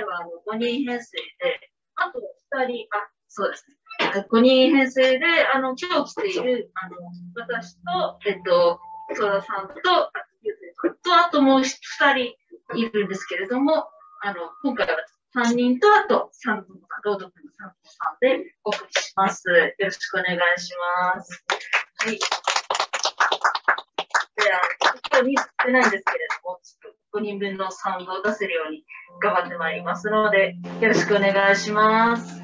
前は5人編成で、あと2人、あ、そうですね。5人編成で、今日来ている、私と、戸田さんと、あともう2人いるんですけれども、今回は3人と、あと、三藤さん、朗読の三藤さんでお送りします。よろしくお願いします。はい。で、今日少ないんですけれども、ちょっと5人分の3を出せるように頑張ってまいりますので、よろしくお願いします。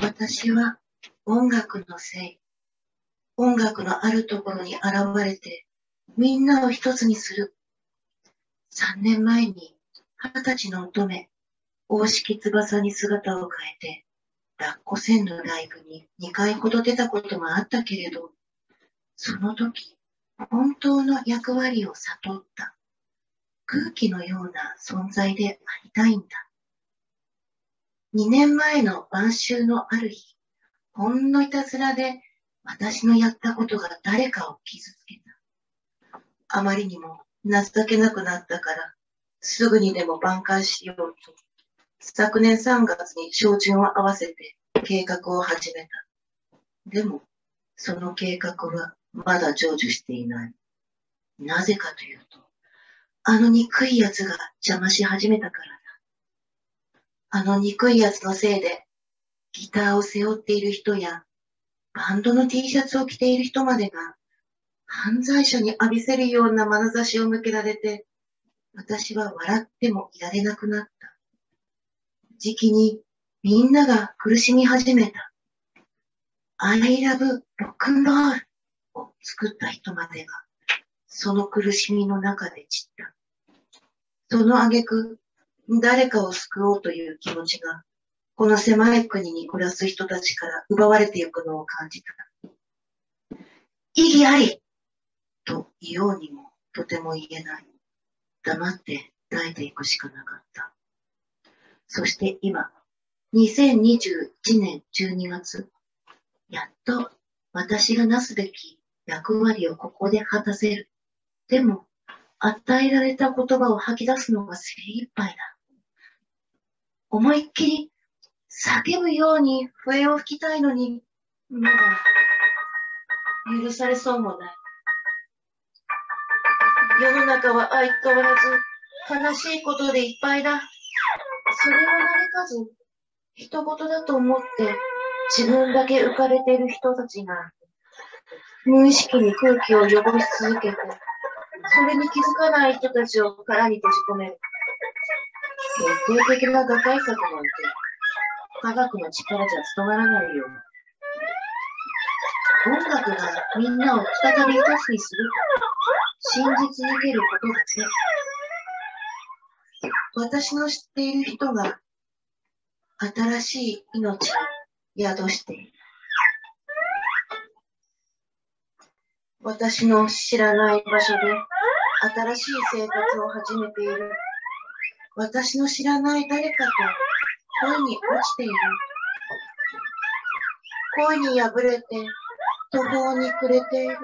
私は音楽のせい。音楽のあるところに現れて、みんなを一つにする。3年前に20歳の乙女、大敷翼に姿を変えて、抱っこせんのライブに2回ほど出たこともあったけれど、その時、本当の役割を悟った。空気のような存在でありたいんだ。2年前の晩秋のある日、ほんのいたずらで私のやったことが誰かを傷つけた。あまりにも情けなくなったから、すぐにでも挽回しようと、昨年3月に照準を合わせて計画を始めた。でも、その計画はまだ成就していない。なぜかというと、あの憎い奴が邪魔し始めたからだ。あの憎い奴のせいで、ギターを背負っている人や、バンドの T シャツを着ている人までが、犯罪者に浴びせるような眼差しを向けられて、私は笑ってもいられなくなった。じきにみんなが苦しみ始めた。I love rock and roll を作った人までが、その苦しみの中で散った。その挙句、誰かを救おうという気持ちが、この狭い国に暮らす人たちから奪われていくのを感じた。意義ありと言おうにもとても言えない。黙って耐えていくしかなかった。そして今、2021年12月、やっと私がなすべき役割をここで果たせる。でも、与えられた言葉を吐き出すのが精一杯だ。思いっきり叫ぶように笛を吹きたいのに、まだ許されそうもない。世の中は相変わらず悲しいことでいっぱいだ。それを嘆かず、人事だと思って自分だけ浮かれている人たちが、無意識に空気を汚し続けて、それに気づかない人たちを殻に閉じ込める。徹底的な打開策なんて、科学の力じゃ務まらないよ。音楽がみんなを再び一つにする。信じ続けることだけ。私の知っている人が新しい命を宿している。私の知らない場所で新しい生活を始めている。私の知らない誰かと恋に落ちている。恋に破れて途方に暮れている。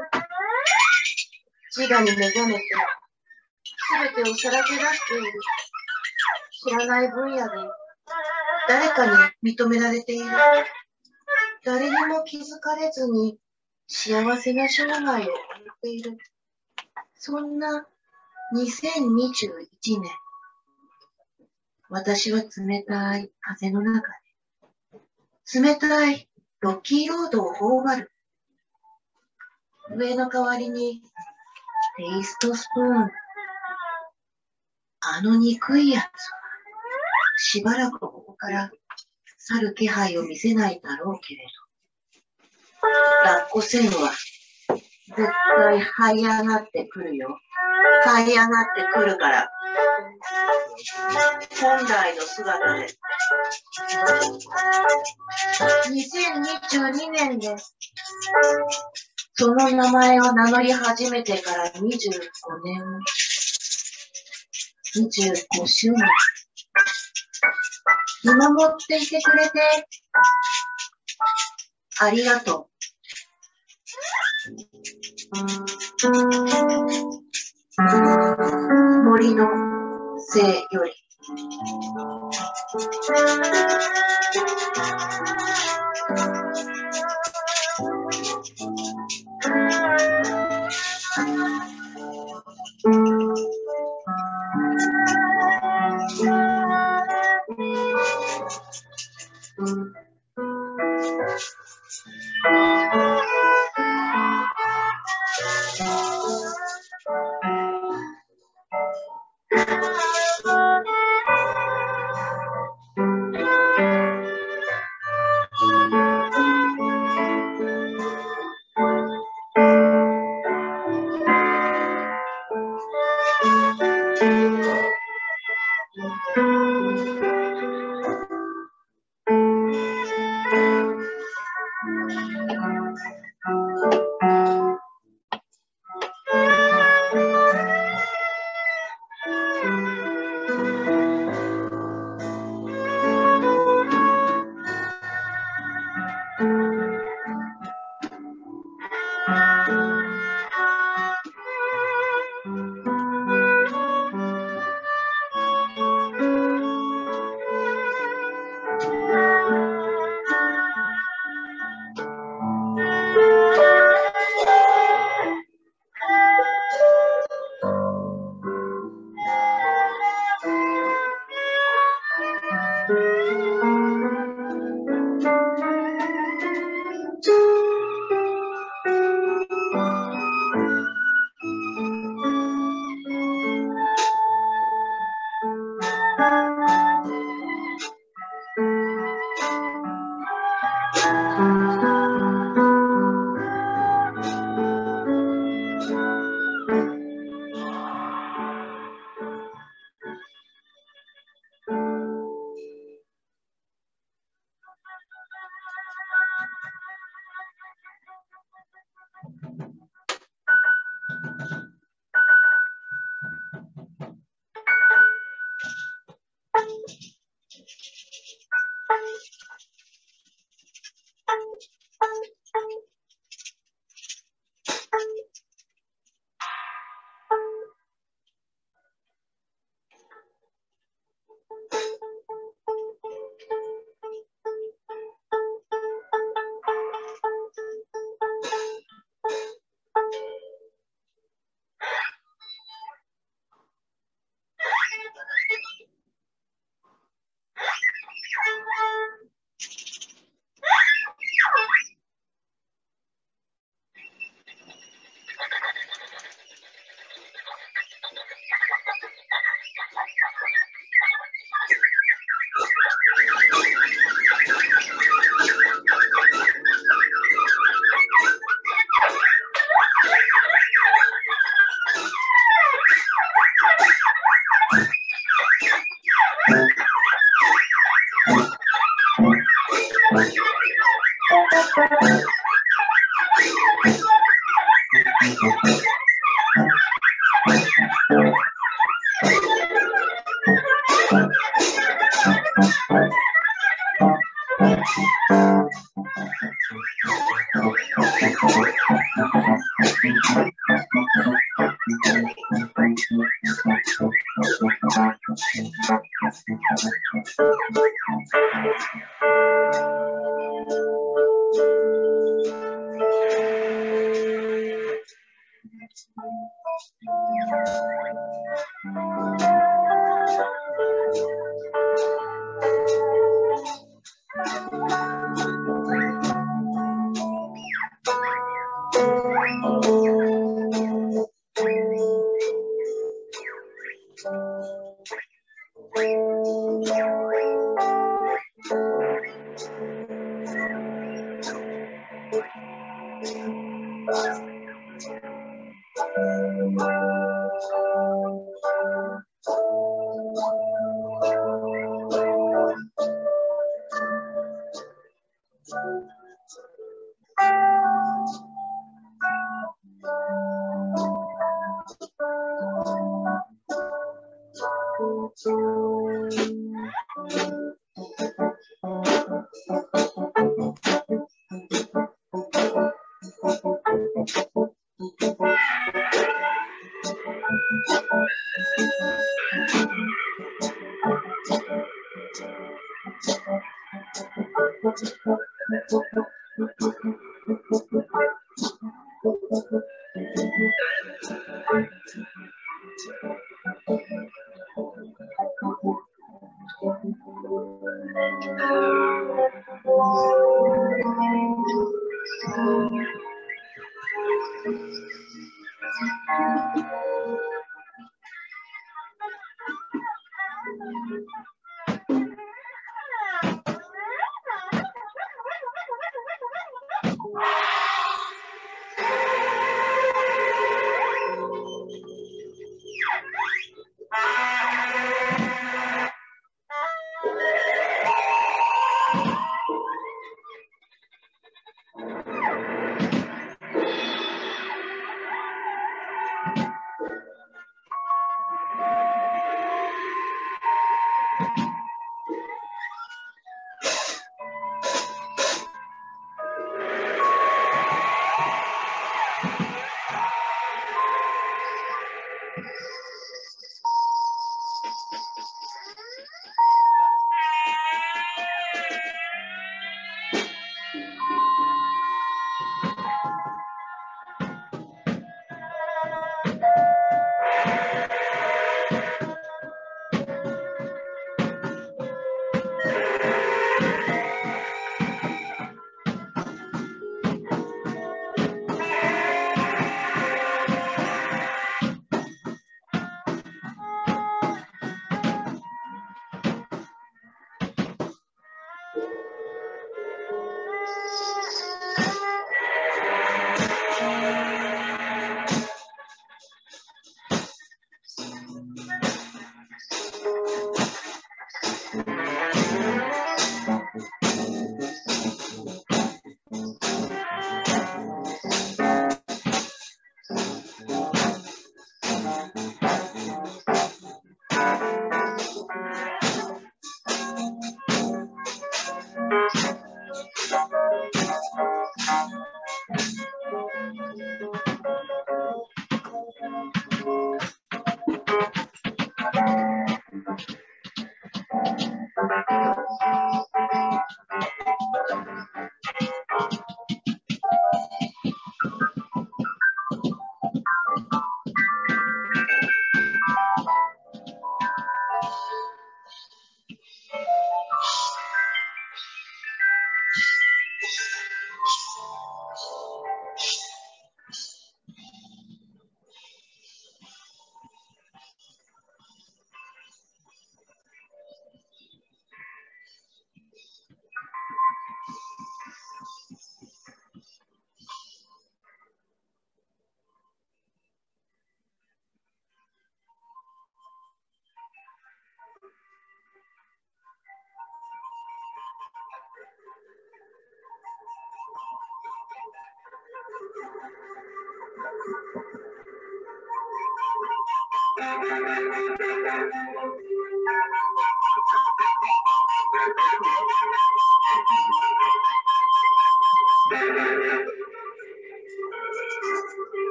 自我に目覚めて全てをさらけ出している。知らない分野で誰かに認められている。誰にも気づかれずに幸せな生涯を送っている。そんな2021年、私は冷たい風の中で冷たいロッキーロードを頬張る。笛の代わりにテイストスプーン。あの憎いやつはしばらくここから去る気配を見せないだろうけれど、抱っこせんは絶対這い上がってくるよ。這い上がってくるから、本来の姿で。2022年です。その名前を名乗り始めてから25年、25周年。見守っていてくれてありがとう。森のせいより。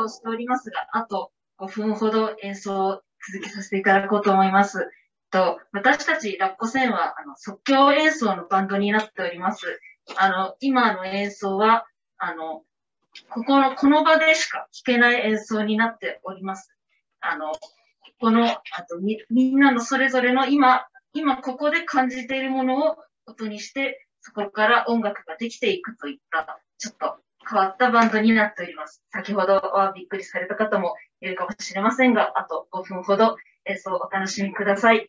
をしておりますが、あと5分ほど演奏を続けさせていただこうと思います。私たちラッコ船は即興演奏のバンドになっております。今の演奏はこの場でしか弾けない演奏になっております。みんなのそれぞれの今ここで感じているものを音にして、そこから音楽ができていくといったちょっと変わったバンドになっております。先ほどはびっくりされた方もいるかもしれませんが、あと5分ほど演奏をお楽しみください。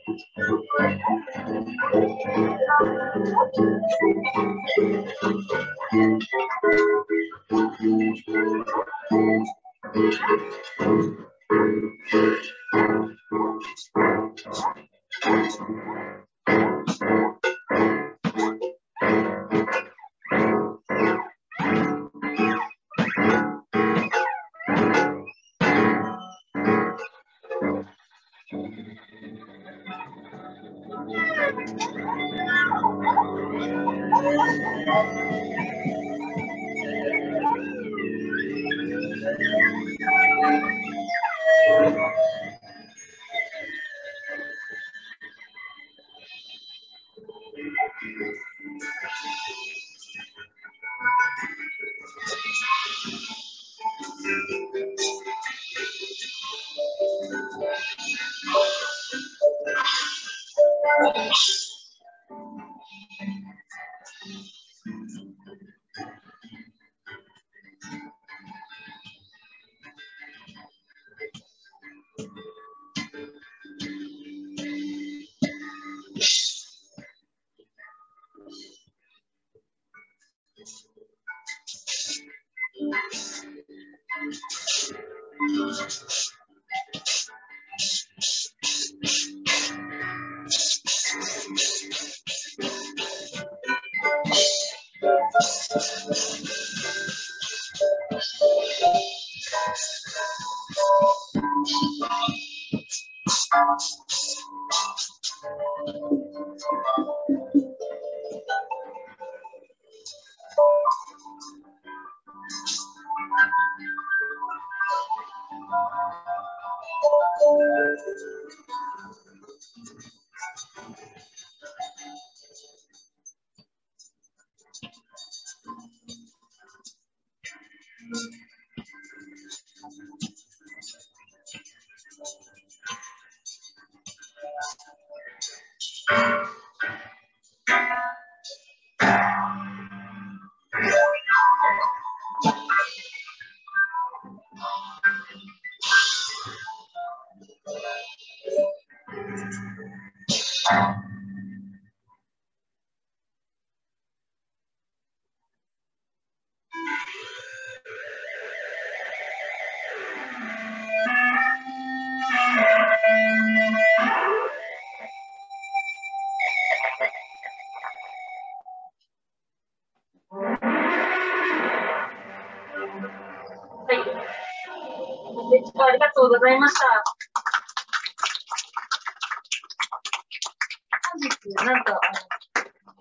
なんか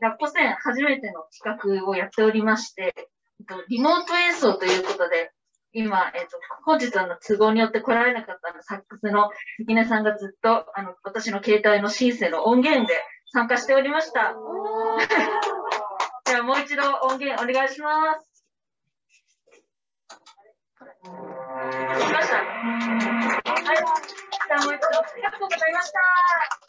ラッコ戦初めての企画をやっておりまして、リモート演奏ということで、今、本日の都合によって来られなかったサックスの関根さんがずっと私の携帯のシンセの音源で参加しておりました。じゃあもう一度音源お願いします。皆さん、ありがとうございました。